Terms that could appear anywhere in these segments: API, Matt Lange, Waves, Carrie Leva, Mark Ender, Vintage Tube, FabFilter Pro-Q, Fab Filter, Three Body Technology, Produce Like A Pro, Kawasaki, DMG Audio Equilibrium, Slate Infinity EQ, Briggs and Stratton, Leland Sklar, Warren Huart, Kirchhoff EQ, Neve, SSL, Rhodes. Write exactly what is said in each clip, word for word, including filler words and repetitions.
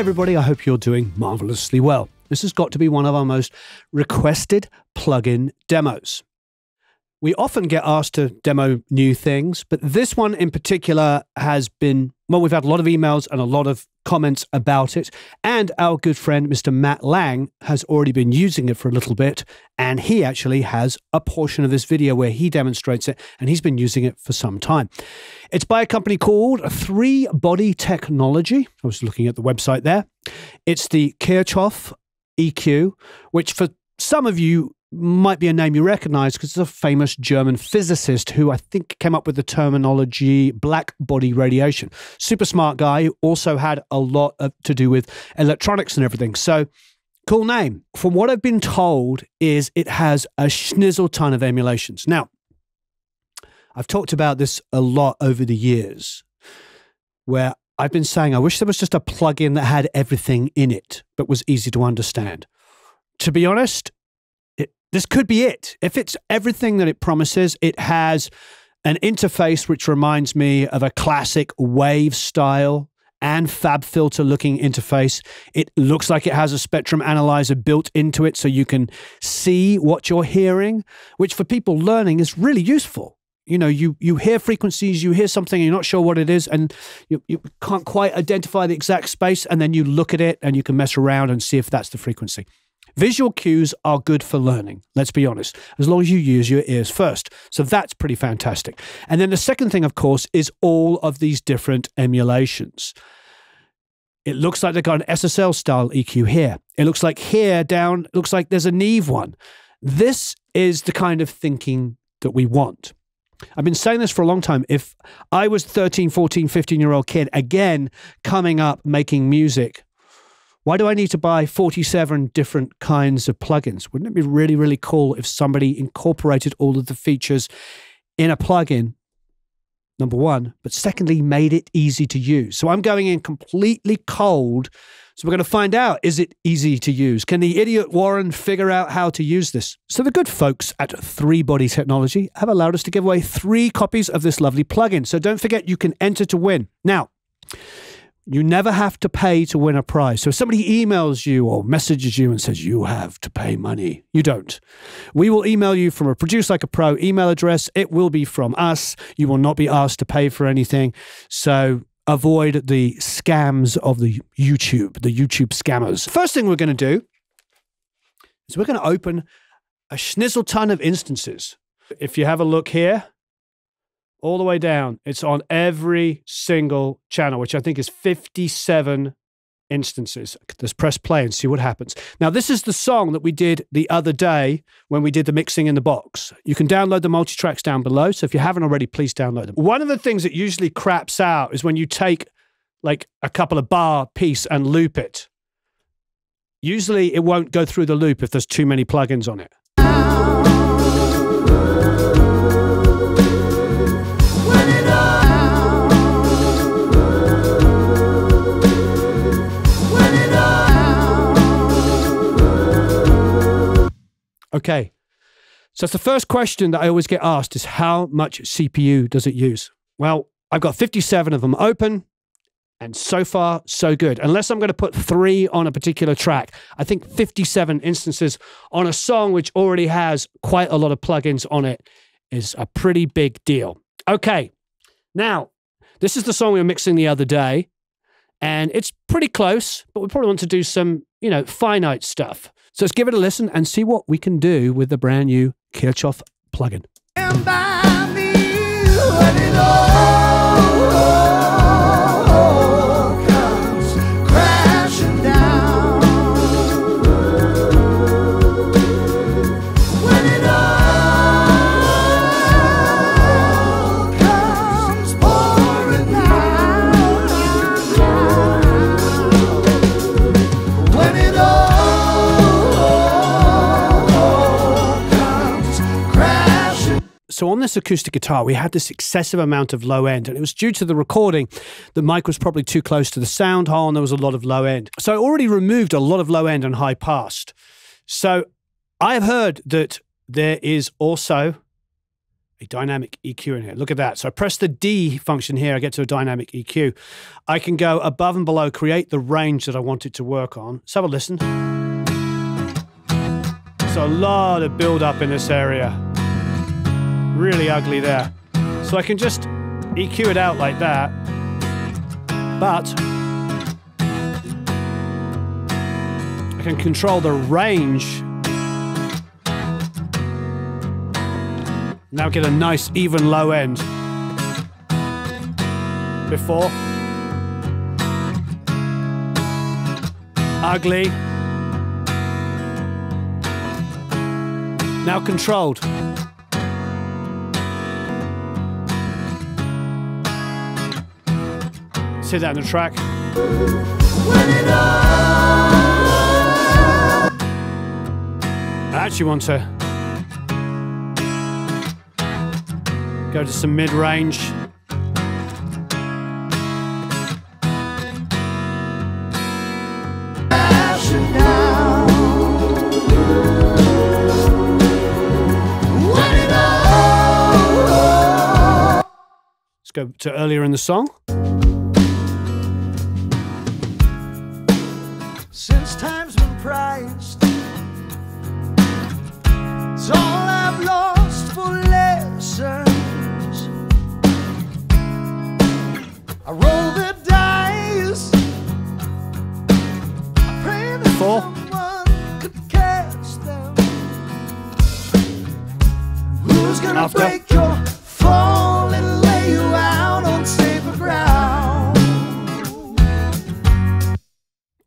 Hi everybody, I hope you're doing marvelously well. This has got to be one of our most requested plugin demos. We often get asked to demo new things, but this one in particular has been, well, we've had a lot of emails and a lot of comments about it, and our good friend Mister Matt Lange has already been using it for a little bit, and he actually has a portion of this video where he demonstrates it, and he's been using it for some time. It's by a company called Three Body Technology. I was looking at the website there. It's the Kirchhoff E Q, which for some of you might be a name you recognize because it's a famous German physicist who I think came up with the terminology black body radiation. Super smart guy who also had a lot of, to do with electronics and everything. So cool name. From what I've been told is it has a schnizzle ton of emulations. Now, I've talked about this a lot over the years where I've been saying I wish there was just a plugin that had everything in it but was easy to understand. To be honest, this could be it. If it's everything that it promises, it has an interface which reminds me of a classic Wave style and Fab Filter looking interface. It looks like it has a spectrum analyzer built into it so you can see what you're hearing, which for people learning is really useful. You know, you, you hear frequencies, you hear something, and you're not sure what it is, and you, you can't quite identify the exact space, and then you look at it and you can mess around and see if that's the frequency. Visual cues are good for learning, let's be honest, as long as you use your ears first. So that's pretty fantastic. And then the second thing, of course, is all of these different emulations. It looks like they've got an S S L style E Q here. It looks like here down, it looks like there's a Neve one. This is the kind of thinking that we want. I've been saying this for a long time. If I was thirteen, fourteen, fifteen-year-old kid, again, coming up making music, why do I need to buy forty-seven different kinds of plugins? Wouldn't it be really, really cool if somebody incorporated all of the features in a plugin, number one, but secondly, made it easy to use? So I'm going in completely cold. So we're going to find out, is it easy to use? Can the idiot Warren figure out how to use this? So the good folks at Three Body Technology have allowed us to give away three copies of this lovely plugin. So don't forget, you can enter to win. Now, you never have to pay to win a prize. So if somebody emails you or messages you and says, you have to pay money, you don't. We will email you from a Produce Like a Pro email address. It will be from us. You will not be asked to pay for anything. So avoid the scams of the YouTube, the YouTube scammers. First thing we're going to do is we're going to open a schnizzle ton of instances. If you have a look here, all the way down, it's on every single channel, which I think is fifty-seven instances. Let's press play and see what happens. Now, this is the song that we did the other day when we did the mixing in the box. You can download the multi-tracks down below, so if you haven't already, please download them. One of the things that usually craps out is when you take, like, a couple of bar piece and loop it. Usually, it won't go through the loop if there's too many plugins on it. Okay, so that's the first question that I always get asked is how much C P U does it use? Well, I've got fifty-seven of them open, and so far, so good. Unless I'm going to put three on a particular track. I think fifty-seven instances on a song which already has quite a lot of plugins on it is a pretty big deal. Okay, now, this is the song we were mixing the other day, and it's pretty close, but we probably want to do some, you know, finite stuff. So let's give it a listen and see what we can do with the brand new Kirchhoff plugin. And by me, when it all comes crashing down, when it all comes pouring down, when it all So on this acoustic guitar, we had this excessive amount of low end, and it was due to the recording. The mic was probably too close to the sound hole, and there was a lot of low end. So I already removed a lot of low end and high passed. So I've heard that there is also a dynamic E Q in here. Look at that. So I press the D function here, I get to a dynamic E Q. I can go above and below, create the range that I want it to work on. Let's have a listen. So a lot of build up in this area. Really ugly there. So I can just E Q it out like that. But I can control the range. Now get a nice even low end. Before. Ugly. Now controlled. Let's hit that in the track. I actually want to go to some mid-range. Let's go to earlier in the song. Since time's been priced, it's all I've lost for lessons. I roll the dice. I pray that Four. someone could catch them. Who's gonna After. break your fall and lay you out on safer ground?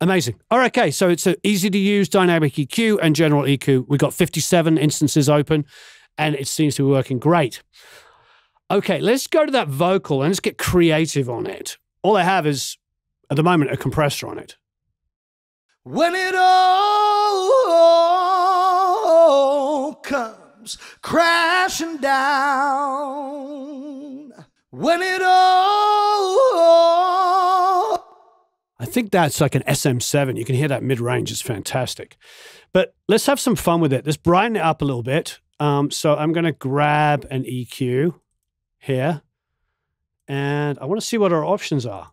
Amazing. All right, okay, so it's an easy to use dynamic E Q and general E Q. We've got fifty-seven instances open, and it seems to be working great. Okay, let's go to that vocal and let's get creative on it. All I have is, at the moment, a compressor on it. When it all comes crashing down. When it all... I think that's like an S M seven. You can hear that mid-range. It's fantastic. But let's have some fun with it. Let's brighten it up a little bit. Um, so I'm going to grab an E Q here, and I want to see what our options are.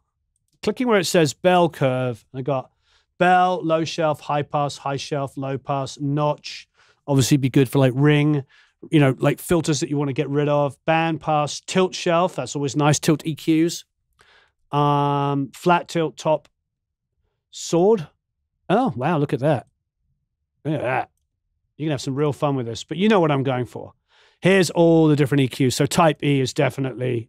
Clicking where it says bell curve, I got bell, low shelf, high pass, high shelf, low pass, notch, obviously be good for like ring, you know, like filters that you want to get rid of, band pass, tilt shelf, that's always nice, tilt E Qs, um, flat tilt, top, sword. Oh, wow, look at that. Look at that. You can have some real fun with this, but you know what I'm going for. Here's all the different E Qs. So type E is definitely,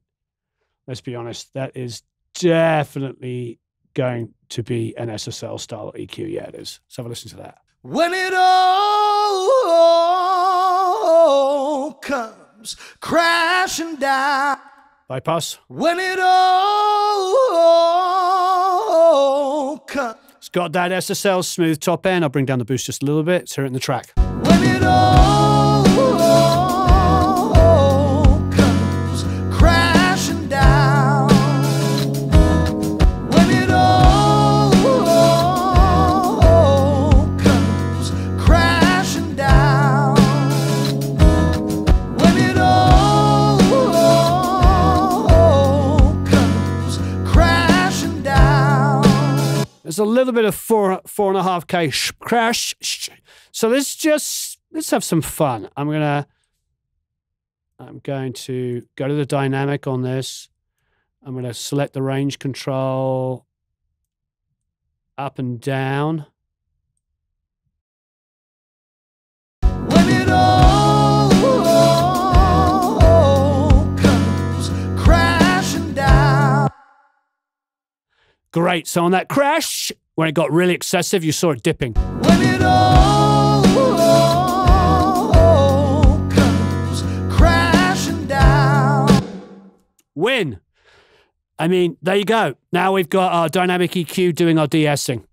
let's be honest, that is definitely going to be an S S L style E Q. Yeah, it is. Let's have a listen to that. When it all comes crashing down. Bypass. When it all comes. It's got that S S L smooth top end. I'll bring down the boost just a little bit. Let's hear it in the track. When it all There's a little bit of four, four and a half K sh crash. Sh so let's just, let's have some fun. I'm going to, I'm going to go to the dynamic on this. I'm going to select the range control up and down. When it all, all comes crashing down. Great. So on that crash, when it got really excessive, you saw it dipping. When it all, all, all comes crashing down. Win. I mean, there you go. Now we've got our dynamic E Q doing our de-essing.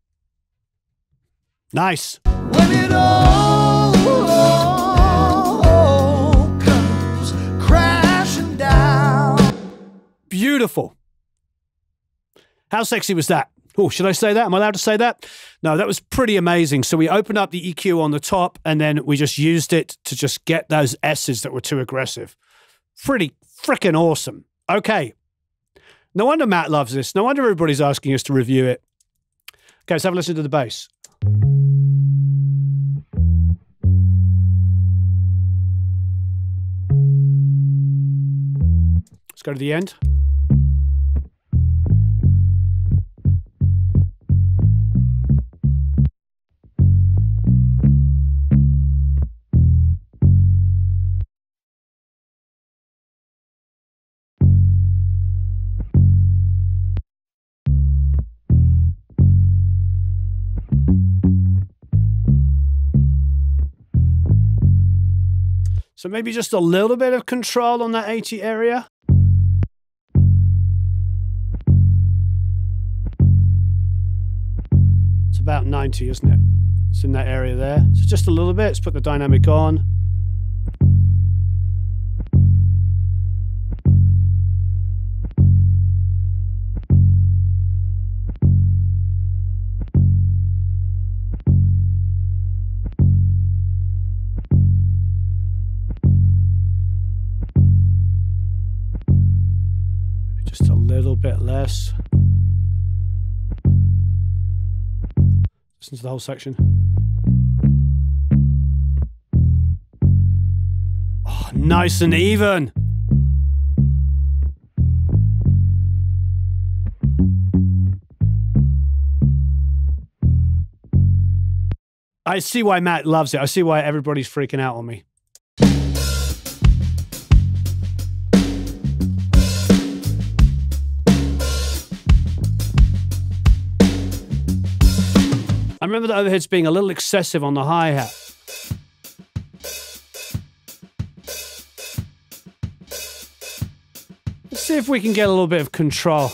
Nice. When it all, all, all comes crashing down. Beautiful. How sexy was that? Oh, should I say that? Am I allowed to say that? No, that was pretty amazing. So we opened up the E Q on the top, and then we just used it to just get those S's that were too aggressive. pretty freaking awesome. Okay. No wonder Matt loves this. No wonder everybody's asking us to review it. Okay, let's have a listen to the bass. Let's go to the end. So maybe just a little bit of control on that eighty area. It's about ninety, isn't it? It's in that area there. So just a little bit. Let's put the dynamic on. Bit less. Listen to the whole section. Oh, nice and even. I see why Matt loves it. I see why everybody's freaking out on me. I remember the overheads being a little excessive on the hi-hat. Let's see if we can get a little bit of control.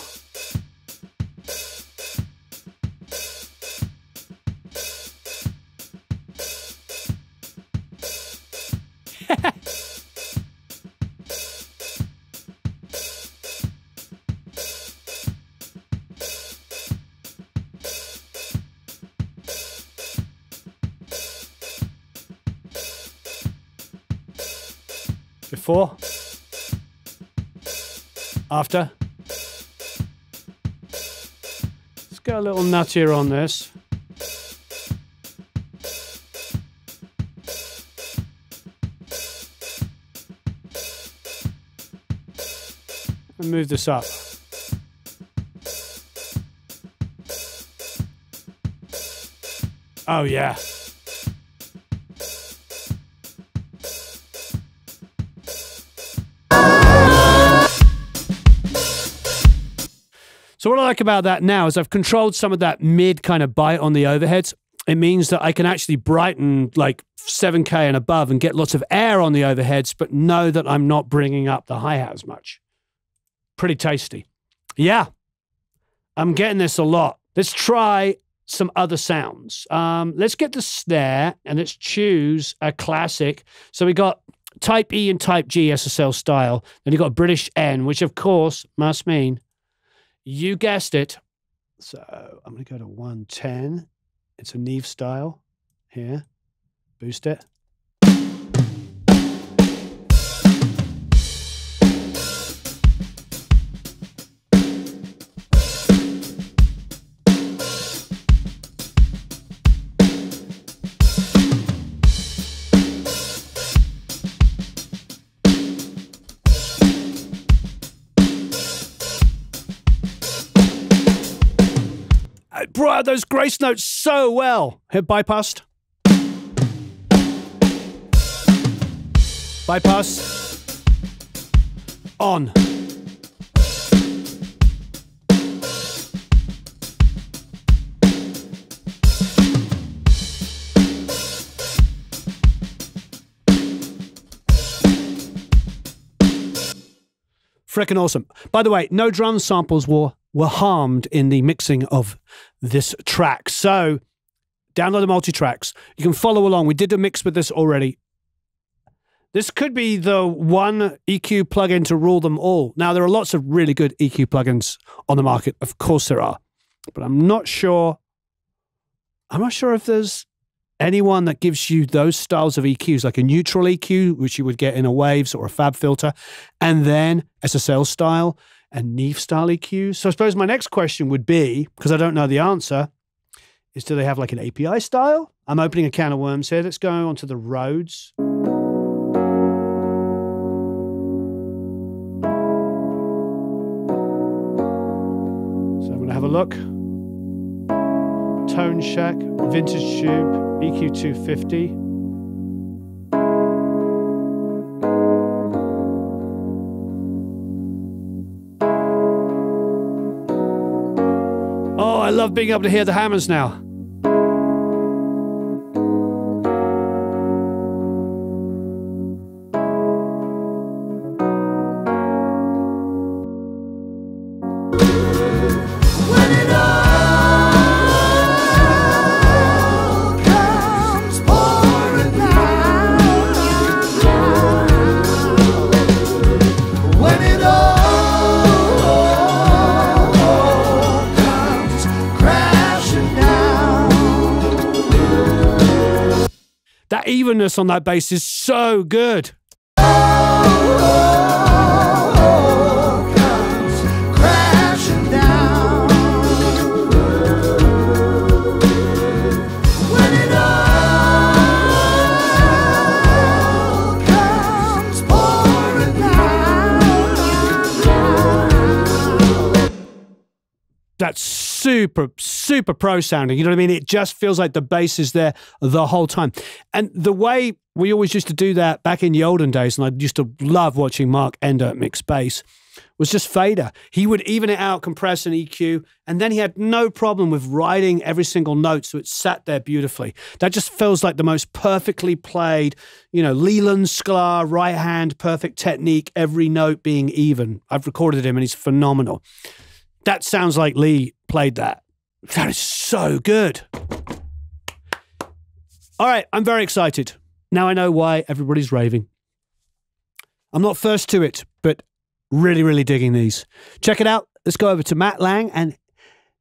Before, after. Let's get a little nuttier on this. And move this up. Oh yeah. So what I like about that now is I've controlled some of that mid kind of bite on the overheads. It means that I can actually brighten like seven K and above and get lots of air on the overheads, but know that I'm not bringing up the hi-hat as much. Pretty tasty. Yeah, I'm getting this a lot. Let's try some other sounds. Um, let's get the snare and let's choose a classic. So we got Type E and Type G S S L style. Then you got British N, which of course must mean, you guessed it. So I'm going to go to one ten. It's a Neve style here. Boost it. Brought those grace notes so well. Hit bypassed. Bypass. On. Frickin' awesome. By the way, no drum samples were were harmed in the mixing of this track. So download the multi-tracks. You can follow along. We did a mix with this already. This could be the one E Q plugin to rule them all. Now, there are lots of really good E Q plugins on the market. Of course there are. But I'm not sure. I'm not sure if there's anyone that gives you those styles of E Qs, like a neutral E Q, which you would get in a Waves or a Fab Filter, and then S S L style and Neve style E Qs. So I suppose my next question would be, because I don't know the answer, is do they have like an A P I style? I'm opening a can of worms here. Let's go on to the Rhodes. So I'm going to have a look. Tone Shack, Vintage Tube, E Q two fifty. Oh, I love being able to hear the hammers now. That evenness on that bass is so good. Oh, oh, oh, comes crashing down. When it all comes pouring down. That's super, super pro sounding. You know what I mean? It just feels like the bass is there the whole time. And the way we always used to do that back in the olden days, and I used to love watching Mark Ender mix bass, was just fader. He would even it out, compress and E Q, and then he had no problem with riding every single note, so it sat there beautifully. That just feels like the most perfectly played, you know, Leland Sklar, right hand, perfect technique, every note being even. I've recorded him and he's phenomenal. That sounds like Lee played that. That is so good. All right, I'm very excited. Now I know why everybody's raving. I'm not first to it, but really, really digging these. Check it out. Let's go over to Matt Lange and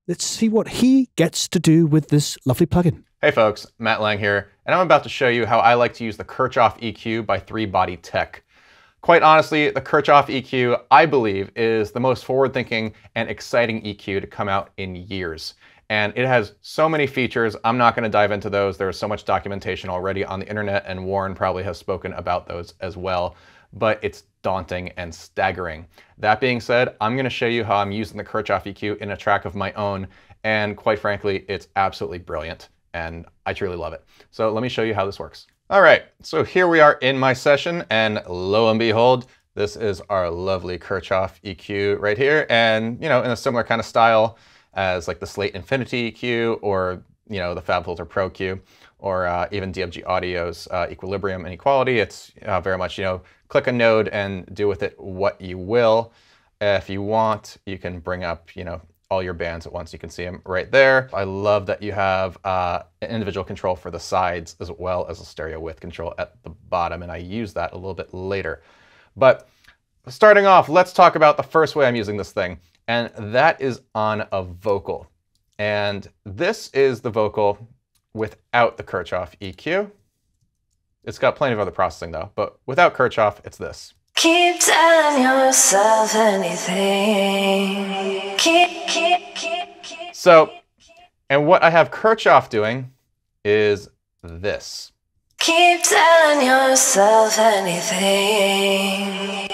let's see what he gets to do with this lovely plugin. Hey folks, Matt Lange here, and I'm about to show you how I like to use the Kirchhoff E Q by Three Body Tech. Quite honestly, the Kirchhoff E Q, I believe, is the most forward-thinking and exciting E Q to come out in years. And it has so many features, I'm not gonna dive into those. There's so much documentation already on the internet, and Warren probably has spoken about those as well, but it's daunting and staggering. That being said, I'm gonna show you how I'm using the Kirchhoff E Q in a track of my own, and quite frankly, it's absolutely brilliant, and I truly love it. So let me show you how this works. All right, so here we are in my session, and lo and behold, this is our lovely Kirchhoff E Q right here, and you know, in a similar kind of style as like the Slate Infinity E Q, or you know, the FabFilter Pro-Q, or uh, even D M G Audio's uh, Equilibrium and Equality. It's uh, very much, you know, click a node and do with it what you will. If you want, you can bring up, you know, all your bands at once. You can see them right there. I love that you have uh, an individual control for the sides as well as a stereo width control at the bottom, and I use that a little bit later. But starting off, let's talk about the first way I'm using this thing, and that is on a vocal. And this is the vocal without the Kirchhoff E Q. It's got plenty of other processing though, but without Kirchhoff, it's this. Keep telling yourself anything. Keep, keep, keep, keep. So, and what I have Kirchhoff doing is this. Keep telling yourself anything.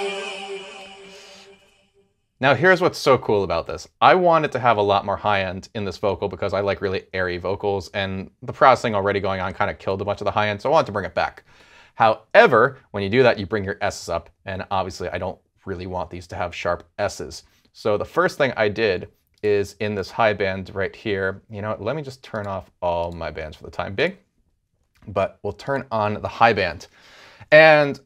Now here's what's so cool about this. I wanted to have a lot more high end in this vocal because I like really airy vocals, and the processing already going on kind of killed a bunch of the high end, so I wanted to bring it back. However, when you do that, you bring your S's up, and obviously I don't really want these to have sharp S's. So the first thing I did is in this high band right here, you know, let me just turn off all my bands for the time being, but we'll turn on the high band. And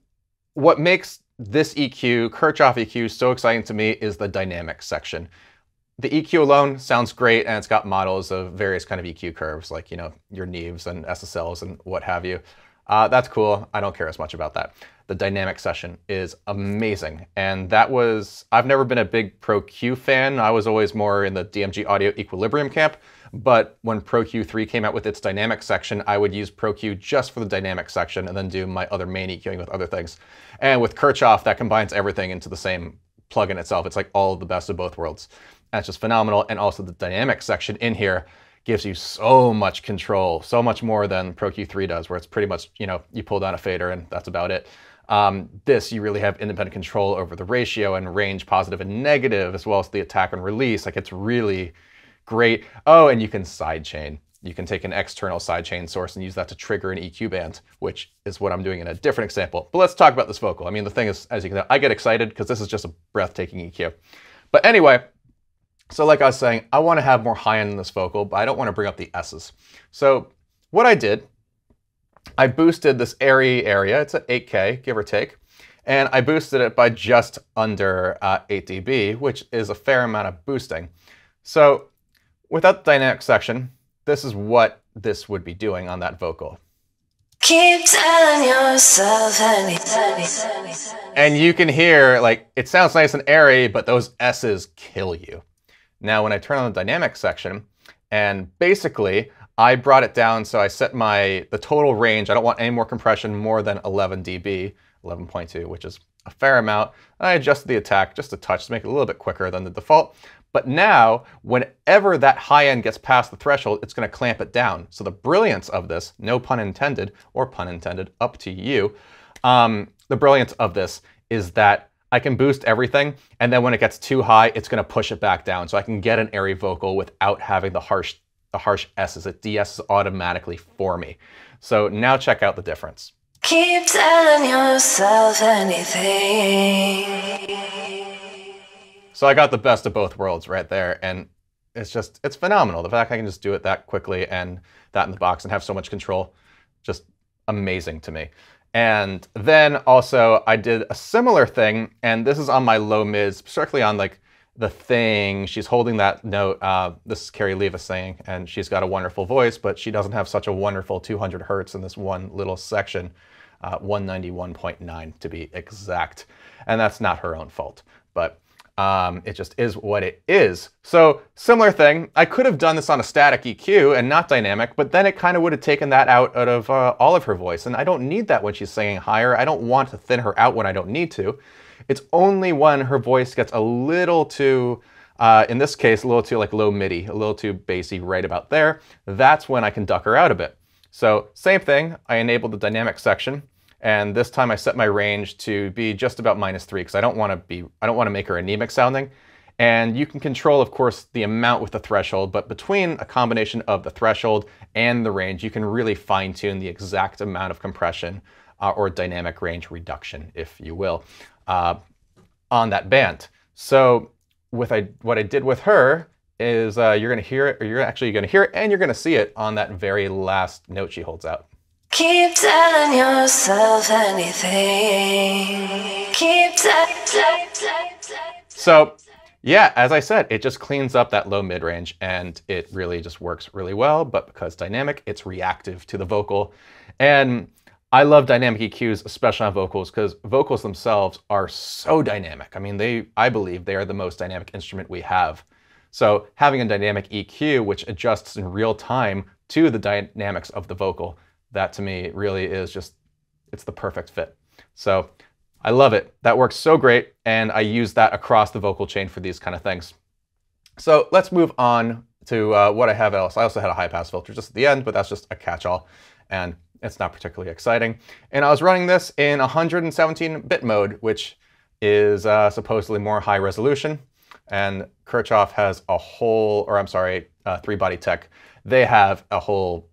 what makes this E Q, Kirchhoff E Q, so exciting to me is the dynamic section. The E Q alone sounds great, and it's got models of various kind of E Q curves, like, you know, your Neves and S S Ls and what have you. Uh, that's cool. I don't care as much about that. The dynamic session is amazing. And that was, I've never been a big Pro-Q fan. I was always more in the D M G Audio Equilibrium camp, But when Pro-Q three came out with its dynamic section, I would use Pro-Q just for the dynamic section and then do my other main EQing with other things. And with Kirchhoff, that combines everything into the same plugin itself. It's like all of the best of both worlds. That's just phenomenal. And also the dynamic section in here gives you so much control, so much more than Pro-Q three does, where it's pretty much, you know, you pull down a fader and that's about it. Um, this, you really have independent control over the ratio and range, positive and negative, as well as the attack and release. Like, it's really great. Oh, and you can sidechain. You can take an external sidechain source and use that to trigger an E Q band, which is what I'm doing in a different example. But let's talk about this vocal. I mean, the thing is, as you can tell, I get excited because this is just a breathtaking E Q. But anyway, so like I was saying, I want to have more high end in this vocal, but I don't want to bring up the S's. So what I did, I boosted this airy area. It's at eight K, give or take. And I boosted it by just under uh, eight D B, which is a fair amount of boosting. So without the dynamic section, this is what this would be doing on that vocal. Keep telling yourself anything. And you can hear, like, it sounds nice and airy, but those S's kill you. Now, when I turn on the dynamic section, and basically I brought it down, so I set my the total range. I don't want any more compression more than eleven D B, eleven point two, which is a fair amount. And I adjusted the attack just a touch to make it a little bit quicker than the default. But now, whenever that high end gets past the threshold, it's going to clamp it down. So the brilliance of this, no pun intended, or pun intended, up to you, um, the brilliance of this is that I can boost everything, and then when it gets too high, it's going to push it back down. So I can get an airy vocal without having the harsh the harsh S's. It de-S's automatically for me. So now check out the difference. Keep telling yourself anything. So I got the best of both worlds right there, and it's just, it's phenomenal. The fact I can just do it that quickly and that in the box and have so much control, just amazing to me. And then also I did a similar thing, and this is on my low mids, particularly on like the thing. She's holding that note. Uh, this is Carrie Leva singing, and she's got a wonderful voice, but she doesn't have such a wonderful two hundred hertz in this one little section, uh, one ninety-one point nine to be exact. And that's not her own fault, but Um, it just is what it is. So similar thing, I could have done this on a static E Q and not dynamic, but then it kind of would have taken that out, out of uh, all of her voice. And I don't need that when she's singing higher. I don't want to thin her out when I don't need to. It's only when her voice gets a little too, uh, in this case, a little too like low MIDI, a little too bassy right about there. That's when I can duck her out a bit. So same thing, I enabled the dynamic section. And this time I set my range to be just about minus three because I don't want to be, I don't want to make her anemic sounding. And you can control, of course, the amount with the threshold, but between a combination of the threshold and the range, you can really fine tune the exact amount of compression uh, or dynamic range reduction, if you will, uh, on that band. So with I, what I did with her is uh, you're going to hear it, or you're actually going to hear it, and you're going to see it on that very last note she holds out. Keep telling yourself anything. Keep so, yeah, as I said, it just cleans up that low mid-range, and it really just works really well. But because dynamic, it's reactive to the vocal. And I love dynamic E Qs, especially on vocals, because vocals themselves are so dynamic. I mean, they, I believe they are the most dynamic instrument we have. So having a dynamic E Q, which adjusts in real time to the dynamics of the vocal, that to me really is just, it's the perfect fit. So I love it. That works so great. And I use that across the vocal chain for these kind of things. So let's move on to uh, what I have else. I also had a high pass filter just at the end, but that's just a catch-all and it's not particularly exciting. And I was running this in one seventeen bit mode, which is uh, supposedly more high resolution. And Kirchhoff has a whole, or I'm sorry, uh, Three Body Tech, they have a whole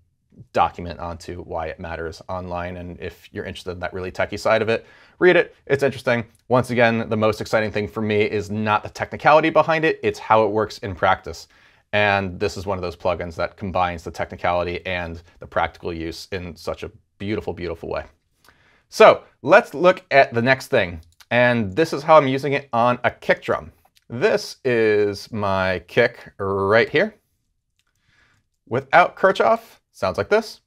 document onto why it matters online, and if you're interested in that really techie side of it, read it. It's interesting. Once again, the most exciting thing for me is not the technicality behind it, it's how it works in practice. And this is one of those plugins that combines the technicality and the practical use in such a beautiful, beautiful way. So let's look at the next thing. And this is how I'm using it on a kick drum. This is my kick right here. Without Kirchhoff, sounds like this.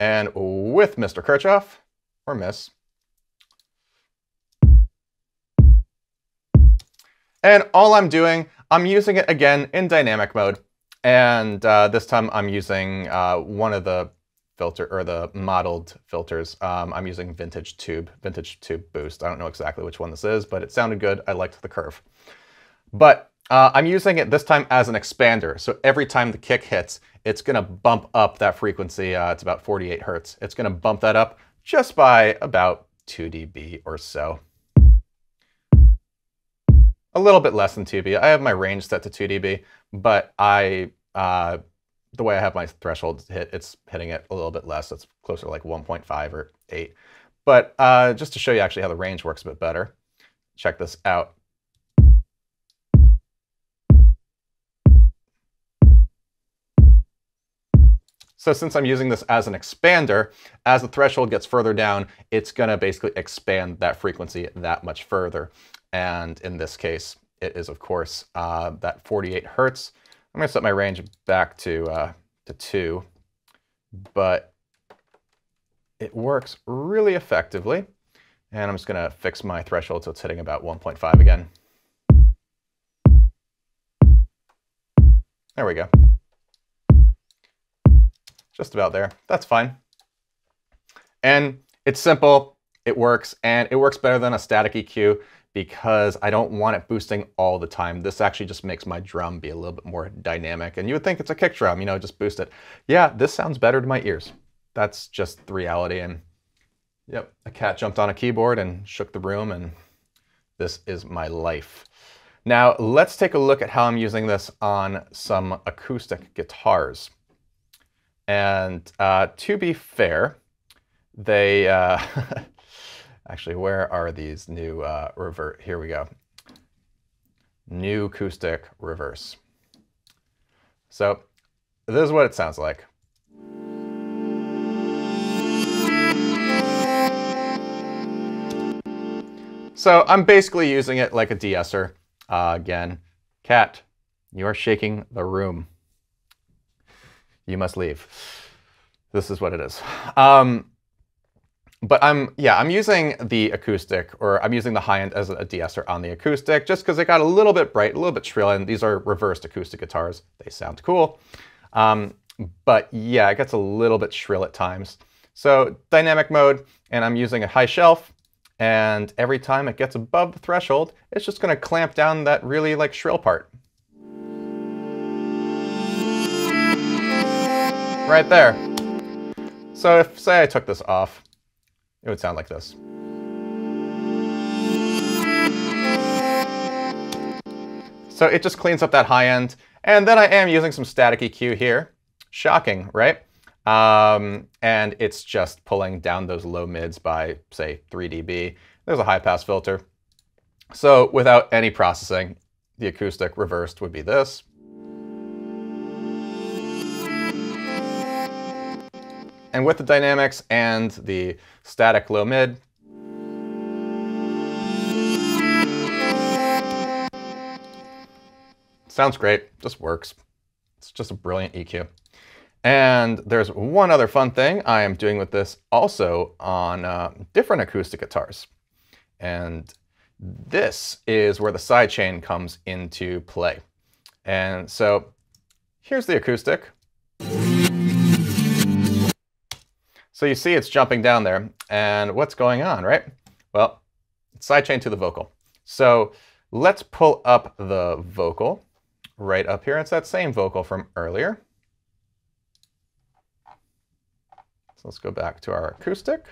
And with Mister Kirchhoff, or Miss, And all I'm doing, I'm using it again in dynamic mode. And uh, this time I'm using uh, one of the filter or the modeled filters. Um, I'm using Vintage Tube, Vintage Tube Boost. I don't know exactly which one this is, but it sounded good. I liked the curve. But uh, I'm using it this time as an expander. So every time the kick hits, it's going to bump up that frequency. Uh, it's about forty-eight hertz. It's going to bump that up just by about two D B or so. A little bit less than two D B. I have my range set to two D B, but I, uh, the way I have my threshold hit, it's hitting it a little bit less. It's closer to like one point five or eight. But uh, just to show you actually how the range works a bit better, check this out. So since I'm using this as an expander, as the threshold gets further down, it's going to basically expand that frequency that much further. And in this case, it is, of course, uh, that forty-eight hertz. I'm going to set my range back to, uh, to two, but it works really effectively. And I'm just going to fix my threshold so it's hitting about one point five again. There we go. Just about there. That's fine. And it's simple. It works. And it works better than a static E Q, because I don't want it boosting all the time. This actually just makes my drum be a little bit more dynamic. And you would think it's a kick drum, you know, just boost it. Yeah, this sounds better to my ears. That's just the reality. And yep, a cat jumped on a keyboard and shook the room, and this is my life. Now let's take a look at how I'm using this on some acoustic guitars. And uh, to be fair, they... Uh, Actually, where are these new uh, revert? Here we go. New acoustic reverse. So this is what it sounds like. So I'm basically using it like a de-esser. Uh, again, cat, you are shaking the room. You must leave. This is what it is. Um, But I'm, yeah, I'm using the acoustic, or I'm using the high end as a de-esser on the acoustic, just because it got a little bit bright, a little bit shrill, and these are reversed acoustic guitars. They sound cool. Um, but yeah, it gets a little bit shrill at times. So dynamic mode, and I'm using a high shelf, and every time it gets above the threshold, it's just going to clamp down that really like shrill part. Right there. So if, say I took this off, it would sound like this. So it just cleans up that high end. And then I am using some static E Q here. Shocking, right? Um, and it's just pulling down those low mids by, say, three D B. There's a high pass filter. So without any processing, the acoustic reversed would be this. And with the dynamics and the static low mid, sounds great, just works. It's just a brilliant E Q. And there's one other fun thing I am doing with this also on uh, different acoustic guitars. And this is where the sidechain comes into play. And so here's the acoustic. So you see it's jumping down there, and what's going on, right? Well, it's sidechained to the vocal. So let's pull up the vocal right up here. It's that same vocal from earlier. So let's go back to our acoustic.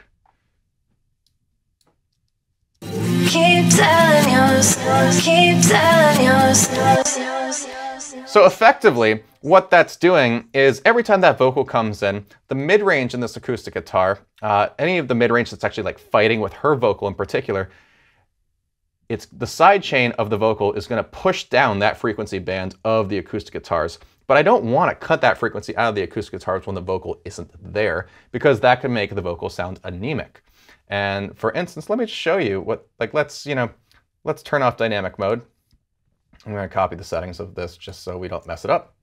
Keep telling yourself, keep telling yourself. So effectively, what that's doing is every time that vocal comes in, the mid-range in this acoustic guitar, uh, any of the mid-range that's actually like fighting with her vocal in particular, it's the side chain of the vocal is going to push down that frequency band of the acoustic guitars. But I don't want to cut that frequency out of the acoustic guitars when the vocal isn't there, because that can make the vocal sound anemic. And for instance, let me just show you what, like let's, you know, let's turn off dynamic mode. I'm going to copy the settings of this just so we don't mess it up.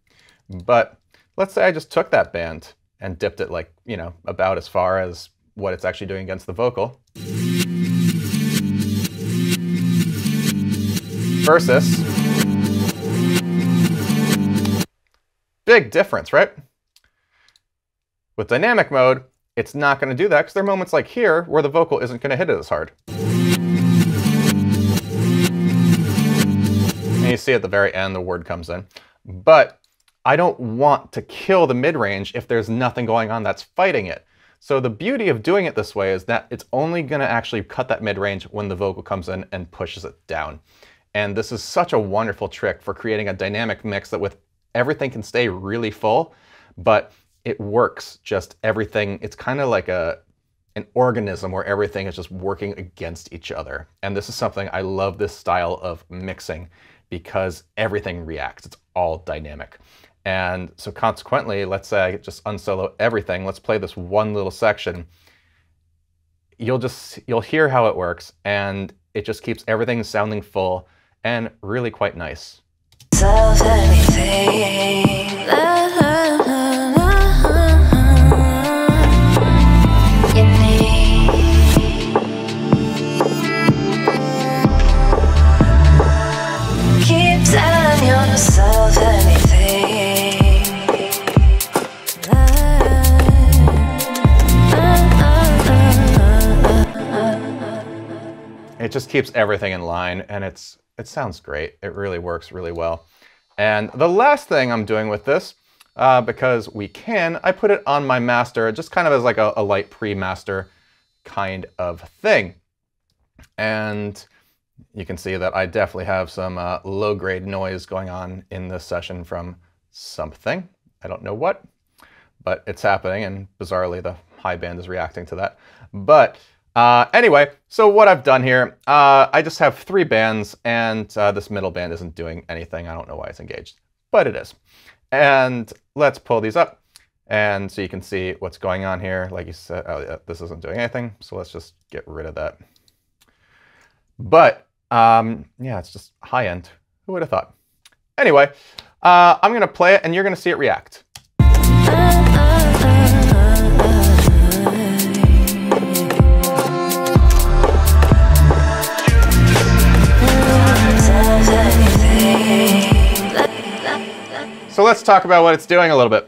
But let's say I just took that band and dipped it like, you know, about as far as what it's actually doing against the vocal. versus. Big difference, right? With dynamic mode, it's not going to do that because there are moments like here where the vocal isn't going to hit it as hard. And you see at the very end the word comes in. But I don't want to kill the mid-range if there's nothing going on that's fighting it. So the beauty of doing it this way is that it's only going to actually cut that mid-range when the vocal comes in and pushes it down. And this is such a wonderful trick for creating a dynamic mix that with everything can stay really full, but it works, just everything, it's kind of like a an organism where everything is just working against each other. And this is something, I love this style of mixing because everything reacts, it's all dynamic. And so consequently, let's say I just unsolo everything, let's play this one little section. You'll just, you'll hear how it works and it just keeps everything sounding full and really quite nice. It just keeps everything in line and it's it sounds great. It really works really well. And the last thing I'm doing with this, uh, because we can, I put it on my master just kind of as like a, a light pre-master kind of thing. And you can see that I definitely have some uh, low-grade noise going on in this session from something. I don't know what, but it's happening and bizarrely the high band is reacting to that. But Uh, anyway, so what I've done here, uh, I just have three bands and uh, this middle band isn't doing anything. I don't know why it's engaged, but it is. And let's pull these up. And so you can see what's going on here. Like you said, oh, yeah, this isn't doing anything. So let's just get rid of that. But um, yeah, it's just high end. Who would have thought? Anyway, uh, I'm going to play it and you're going to see it react. So let's talk about what it's doing a little bit.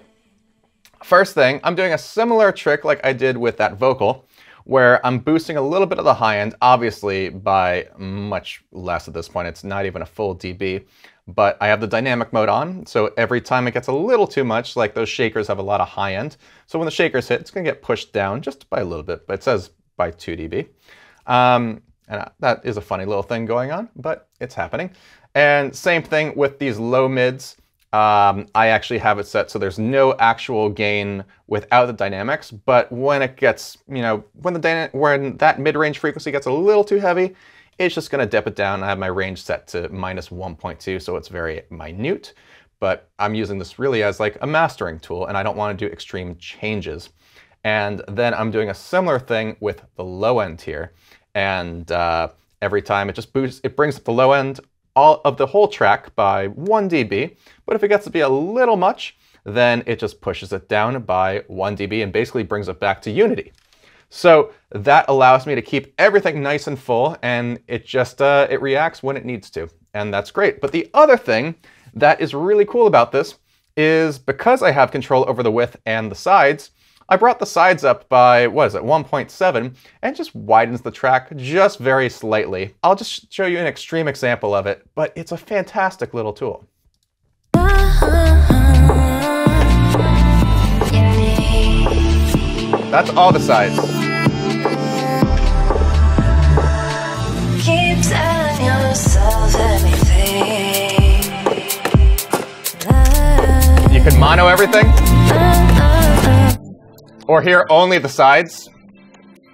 First thing, I'm doing a similar trick like I did with that vocal, where I'm boosting a little bit of the high end, obviously by much less at this point. It's not even a full dB, but I have the dynamic mode on. So every time it gets a little too much, like those shakers have a lot of high end. So when the shakers hit, it's gonna get pushed down just by a little bit, but it says by two dB. Um, and that is a funny little thing going on, but it's happening. And same thing with these low mids. Um, I actually have it set so there's no actual gain without the dynamics, but when it gets, you know, when the when that mid-range frequency gets a little too heavy, it's just gonna dip it down. I have my range set to minus one point two, so it's very minute, but I'm using this really as like a mastering tool and I don't wanna do extreme changes. And then I'm doing a similar thing with the low end here. And uh, every time it just boosts, it brings up the low end all of the whole track by one dB, but if it gets to be a little much, then it just pushes it down by one dB and basically brings it back to unity. So that allows me to keep everything nice and full, and it just uh, it reacts when it needs to, and that's great. But the other thing that is really cool about this is because I have control over the width and the sides, I brought the sides up by, what is it, one point seven, and just widens the track just very slightly. I'll just show you an extreme example of it, but it's a fantastic little tool. That's all the sides. Keeps on yourself anything. You can mono everything. Or hear only the sides,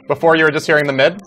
before you were just hearing the mid.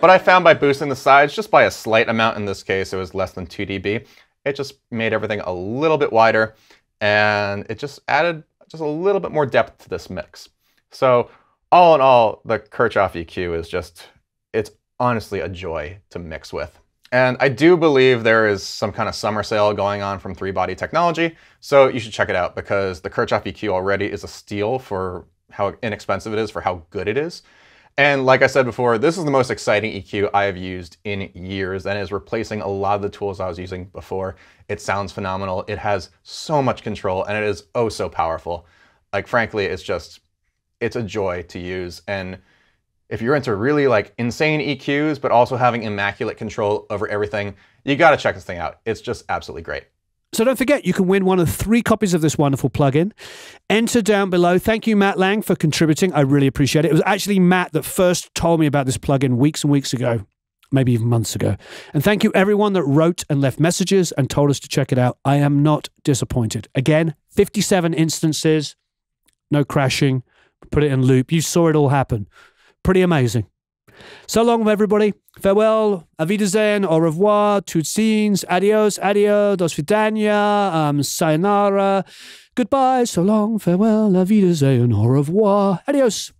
But I found by boosting the sides, just by a slight amount in this case, it was less than two dB, it just made everything a little bit wider, and it just added just a little bit more depth to this mix. So all in all, the Kirchhoff E Q is just, it's honestly a joy to mix with. And I do believe there is some kind of summer sale going on from Three Body Technology, so you should check it out because the Kirchhoff E Q already is a steal for how inexpensive it is for how good it is. And like I said before, this is the most exciting E Q I have used in years and is replacing a lot of the tools I was using before. It sounds phenomenal. It has so much control and it is oh so powerful. Like frankly, it's just, it's a joy to use. And if you're into really like insane E Qs, but also having immaculate control over everything, you gotta check this thing out. It's just absolutely great. So don't forget, you can win one of three copies of this wonderful plugin. Enter down below. Thank you, Matt Lange, for contributing. I really appreciate it. It was actually Matt that first told me about this plugin weeks and weeks ago, maybe even months ago. And thank you, everyone that wrote and left messages and told us to check it out. I am not disappointed. Again, fifty-seven instances, no crashing, put it in loop. You saw it all happen. Pretty amazing. So long, everybody. Farewell, avidezen, au revoir, tout scenes, adios, adio, dos vidania, um, sayonara, goodbye, so long, farewell, avidezen, au revoir, adios.